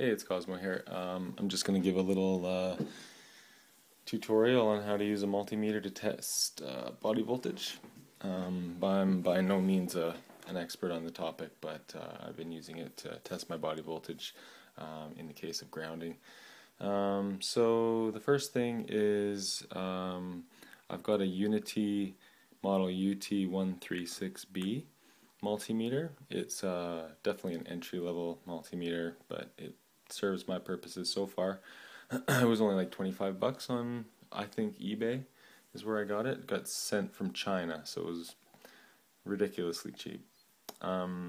Hey, it's Cosmo here. I'm just going to give a little tutorial on how to use a multimeter to test body voltage. I'm by no means an expert on the topic, but I've been using it to test my body voltage in the case of grounding. So the first thing is I've got a Unity model UT136B multimeter. It's definitely an entry-level multimeter, but it serves my purposes so far. It was only like 25 bucks on, I think, eBay is where I got it. It got sent from China, so it was ridiculously cheap. So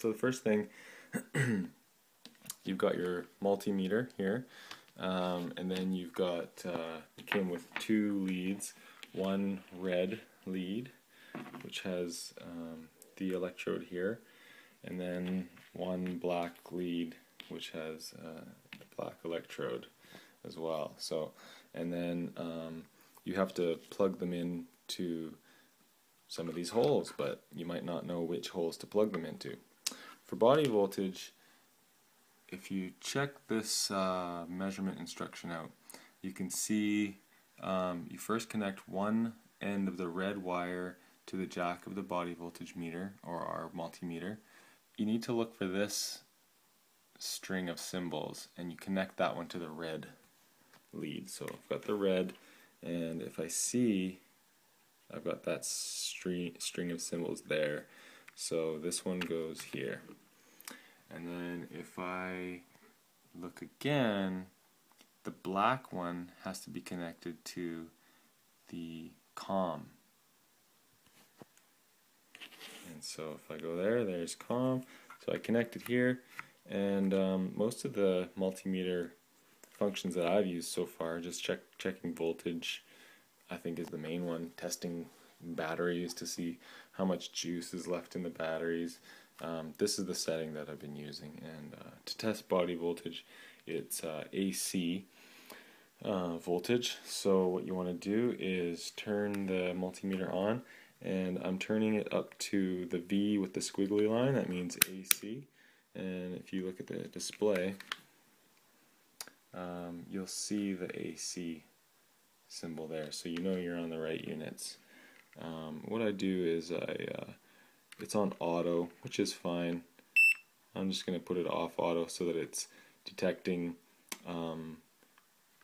the first thing, you've got your multimeter here, and then you've got, it came with two leads, one red lead, which has the electrode here, and then one black lead, which has the black electrode as well. So, and then you have to plug them in to some of these holes, but you might not know which holes to plug them into. For body voltage, if you check this measurement instruction out, you can see you first connect one end of the red wire to the jack of the body voltage meter, or our multimeter. You need to look for this string of symbols, and you connect that one to the red lead. So I've got the red, and if I see, I've got that string of symbols there. So this one goes here. And then if I look again, the black one has to be connected to the COM. And so if I go there, there's COM. So I connected here, and most of the multimeter functions that I've used so far, just checking voltage, I think, is the main one. Testing batteries to see how much juice is left in the batteries. This is the setting that I've been using, and to test body voltage, it's AC voltage. So what you want to do is turn the multimeter on, and I'm turning it up to the V with the squiggly line. That means AC, and if you look at the display, you'll see the AC symbol there, so you know you're on the right units. What I do is it's on auto, which is fine. I'm just going to put it off auto so that it's detecting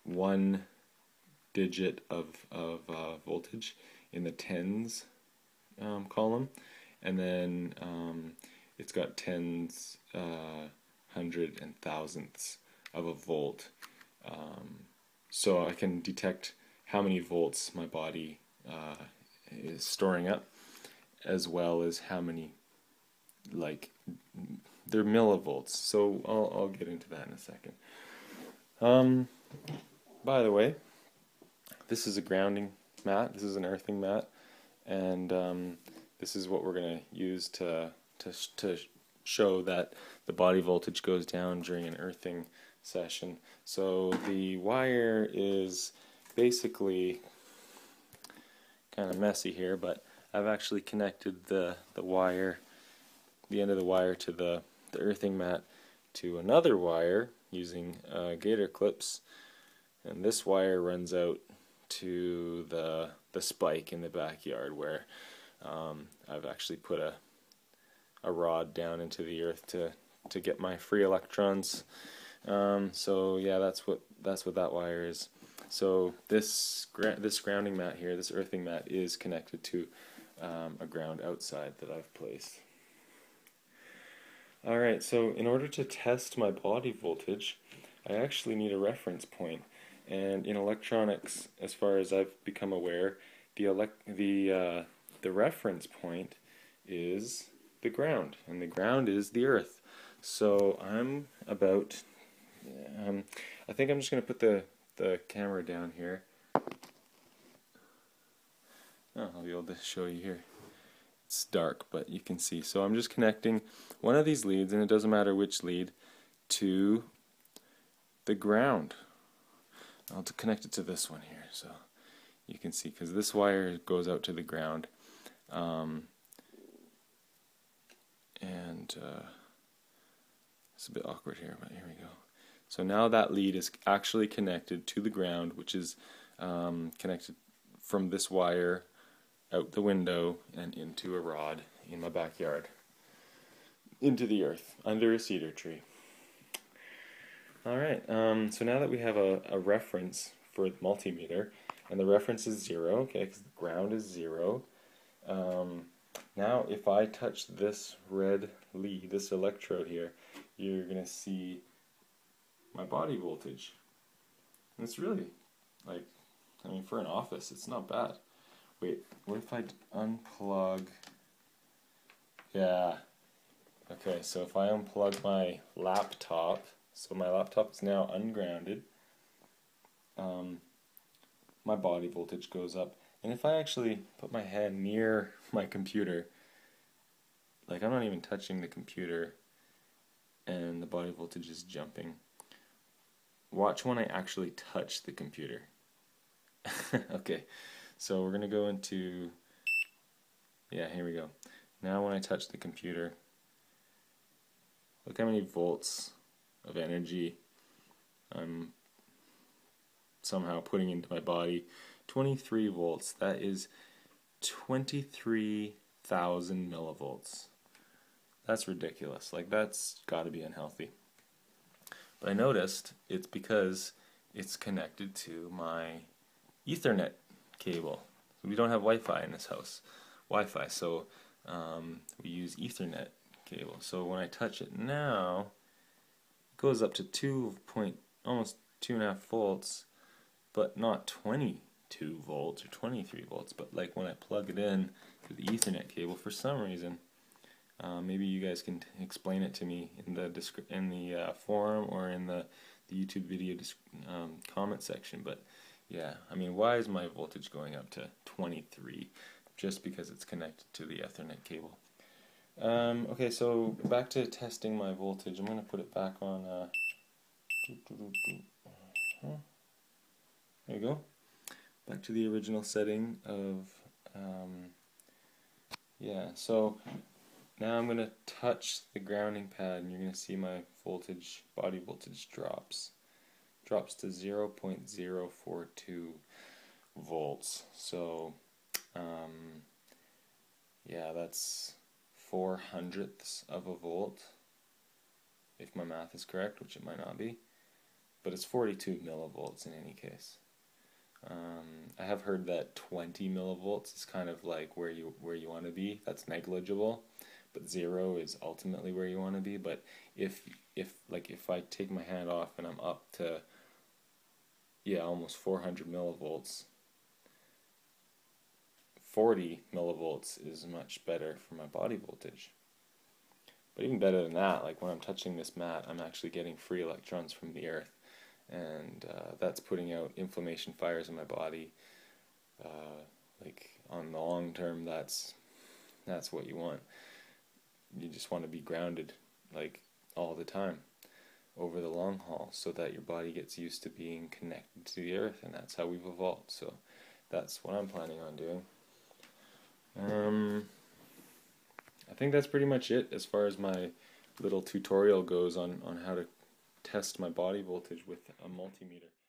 one digit of voltage in the tens column, and then it's got tens, hundred, and thousandths of a volt, so I can detect how many volts my body is storing up, as well as how many, like, they're millivolts. So I'll get into that in a second. By the way, this is a grounding mat. This is an earthing mat, and this is what we're going to use to show that the body voltage goes down during an earthing session. So the wire is basically kind of messy here, but I've actually connected the end of the wire to the earthing mat to another wire using gator clips, and this wire runs out to the spike in the backyard where I've actually put a rod down into the earth to get my free electrons. So yeah, that's what that wire is. So this grounding mat here, this earthing mat, is connected to a ground outside that I've placed. Alright, so in order to test my body voltage, I actually need a reference point. And in electronics, as far as I've become aware, the reference point is the ground, and the ground is the earth. So I think I'm just going to put the camera down here. Oh, I'll be able to show you here. It's dark, but you can see. So I'm just connecting one of these leads, and it doesn't matter which lead, to the ground. I'll connect it to this one here, so you can see, because this wire goes out to the ground, It's a bit awkward here, but here we go. So now that lead is actually connected to the ground, which is connected from this wire out the window and into a rod in my backyard, into the earth, under a cedar tree. Alright, so now that we have a reference for the multimeter, and the reference is 0, okay, because the ground is 0, now if I touch this red lead, this electrode here, you're going to see my body voltage. And it's really, like, I mean, for an office, it's not bad. Wait, what if I unplug? Yeah. Okay, so if I unplug my laptop, so my laptop is now ungrounded, my body voltage goes up. And if I actually put my hand near my computer, like I'm not even touching the computer, and the body voltage is jumping. Watch when I actually touch the computer. Okay, so we're going to go into, yeah, here we go. Now when I touch the computer, look how many volts of energy I'm somehow putting into my body. 23 volts, that is 23,000 millivolts. That's ridiculous, like that's got to be unhealthy. But I noticed it's because it's connected to my Ethernet cable. We don't have Wi-Fi in this house, so we use Ethernet cable. So when I touch it now, it goes up to 2 point, almost 2.5 volts, but not 22 volts or 23 volts. But like when I plug it in to the Ethernet cable, for some reason, maybe you guys can explain it to me in the forum or in the YouTube video comment section. But yeah, I mean, why is my voltage going up to 23 just because it's connected to the Ethernet cable? Okay, so back to testing my voltage. I'm going to put it back on. There you go. Back to the original setting of. Yeah, so. Now I'm going to touch the grounding pad and you're going to see my voltage, body voltage drops to 0.042 volts. So yeah, that's 0.04 of a volt if my math is correct, which it might not be, but it's 42 millivolts in any case. I have heard that 20 millivolts is kind of like where you want to be. That's negligible. But 0 is ultimately where you want to be. But if I take my hand off and I'm up to, yeah, almost 400 millivolts, 40 millivolts is much better for my body voltage. But even better than that, like when I'm touching this mat, I'm actually getting free electrons from the earth, and that's putting out inflammation fires in my body. Like on the long term, that's what you want. You just want to be grounded, like, all the time, over the long haul, so that your body gets used to being connected to the earth, and that's how we've evolved. So that's what I'm planning on doing. I think that's pretty much it as far as my little tutorial goes on how to test my body voltage with a multimeter.